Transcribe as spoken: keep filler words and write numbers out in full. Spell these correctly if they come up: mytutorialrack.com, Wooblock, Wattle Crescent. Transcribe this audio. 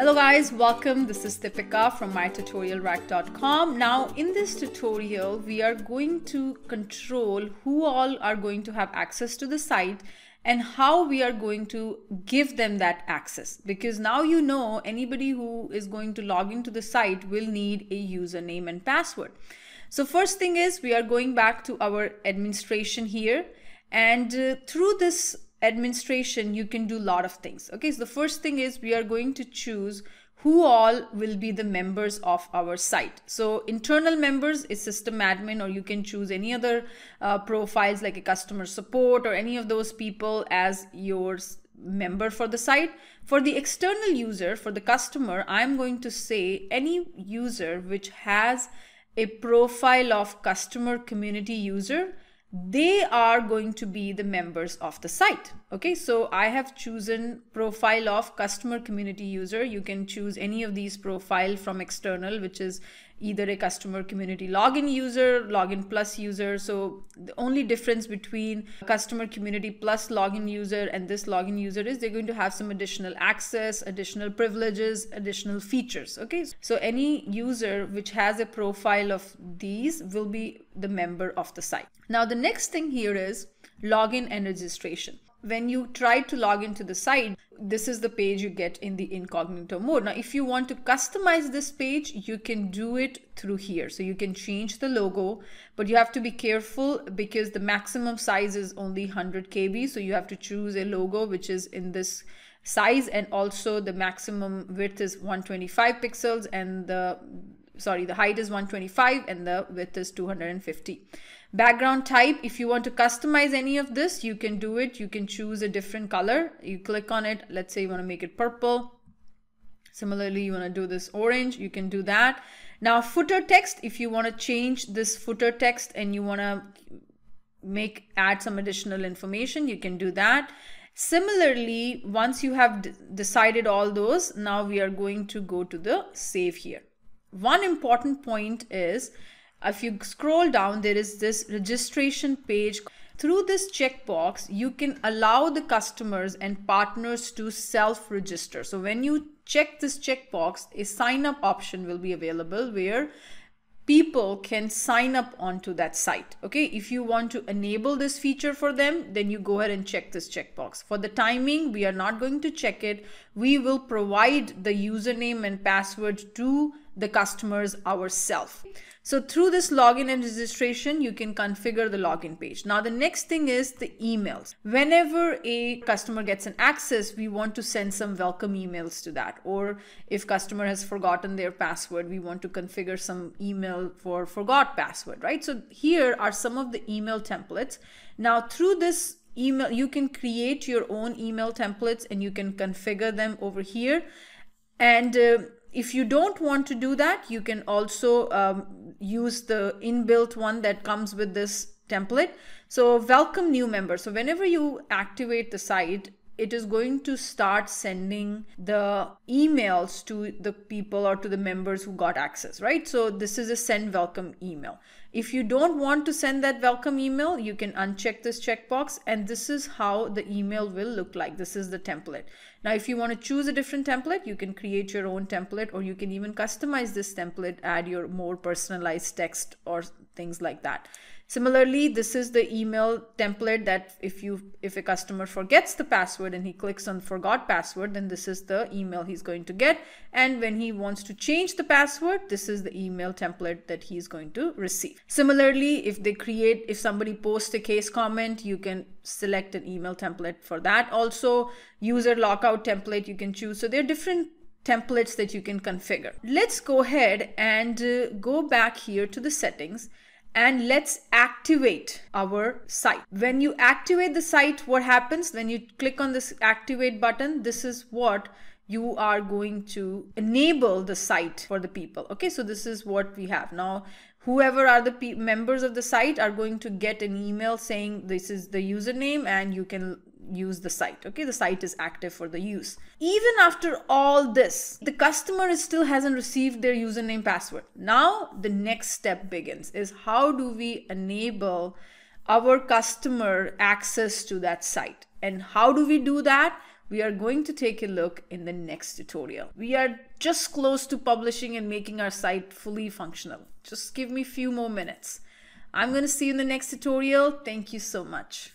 Hello guys, welcome. This is Deepika from my tutorial rack dot com. Now in this tutorial we are going to control who all are going to have access to the site and how we are going to give them that access, because now you know anybody who is going to log into the site will need a username and password. So first thing is we are going back to our administration here, and uh, through this administration you can do a lot of things. Okay, so the first thing is we are going to choose who all will be the members of our site. So internal members is system admin, or you can choose any other uh, profiles like a customer support or any of those people as your member for the site. For the external user, for the customer, I'm going to say any user which has a profile of customer community user, they are going to be the members of the site. Okay, so I have chosen profile of customer community user. You can choose any of these profile from external, which is either a customer community login user, login plus user. So the only difference between customer community plus login user and this login user is they're going to have some additional access, additional privileges, additional features. Okay, so any user which has a profile of these will be the member of the site. Now the next thing here is login and registration. When you try to log into the site, this is the page you get in the incognito mode. Now, if you want to customize this page, you can do it through here. So you can change the logo, but you have to be careful because the maximum size is only one hundred K B. So you have to choose a logo which is in this size, and also the maximum width is one twenty-five pixels and the Sorry, the height is one twenty-five and the width is two hundred fifty. Background type, if you want to customize any of this, you can do it. You can choose a different color. You click on it. Let's say you want to make it purple. Similarly, you want to do this orange. You can do that. Now, footer text, if you want to change this footer text and you want to make add some additional information, you can do that. Similarly, once you have decided all those, now we are going to go to the save here. One important point is, if you scroll down, there is this registration page. Through this checkbox, you can allow the customers and partners to self-register. So when you check this checkbox, a sign-up option will be available where people can sign up onto that site. Okay, if you want to enable this feature for them, then you go ahead and check this checkbox. For the timing, we are not going to check it. We will provide the username and password to the customers ourselves. So through this login and registration, you can configure the login page. Now the next thing is the emails. Whenever a customer gets an access, we want to send some welcome emails to that. Or if customer has forgotten their password, we want to configure some email for forgot password, right? So here are some of the email templates. Now through this email, you can create your own email templates and you can configure them over here. And uh, if you don't want to do that, you can also um, use the inbuilt one that comes with this template. So welcome new members. So whenever you activate the site, it is going to start sending the emails to the people or to the members who got access, right? So this is a send welcome email. If you don't want to send that welcome email, you can uncheck this checkbox, and this is how the email will look like. This is the template. Now, if you want to choose a different template, you can create your own template, or you can even customize this template, add your more personalized text or things like that. Similarly, this is the email template that if you if a customer forgets the password and he clicks on forgot password, then this is the email he's going to get. And when he wants to change the password, this is the email template that he's going to receive. Similarly, if they create, if somebody posts a case comment, you can select an email template for that. Also, user lockout template you can choose. So there are different templates that you can configure. Let's go ahead and uh, go back here to the settings. And let's activate our site. When you activate the site, what happens? When you click on this activate button, this is what you are going to enable the site for the people. Okay, so this is what we have. Now, whoever are the pe- members of the site are going to get an email saying this is the username and you can use the site. Okay, the site is active for the use. Even after all this, the customer still hasn't received their username password. Now the next step begins is how do we enable our customer access to that site, and how do we do that? we are going to take a look in the next tutorial. We are just close to publishing and making our site fully functional. Just give me a few more minutes. I'm going to see you in the next tutorial. Thank you so much.